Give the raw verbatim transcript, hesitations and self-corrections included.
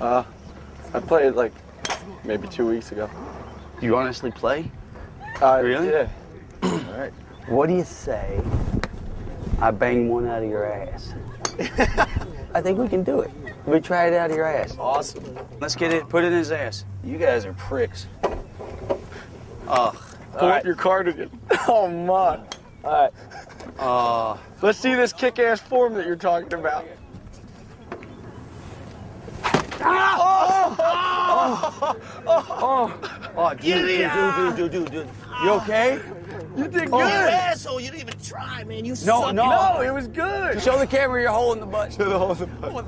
Uh, I played like maybe two weeks ago. You honestly play? Uh, really? Yeah. All right. What do you say I bang one out of your ass? I think we can do it. We try it out of your ass. Awesome. Let's get it. Put it in his ass. You guys are pricks. Ugh. Pull up your cardigan. Oh my. All right. Uh, Let's see this kick-ass form that you're talking about. Oh! Oh! Oh! Dude, dude, dude, dude, dude. You okay? You did good. Oh, asshole, you didn't even try, man. You suck. No, no, it was good. Show the camera your hole in the butt. Show the hole in the butt.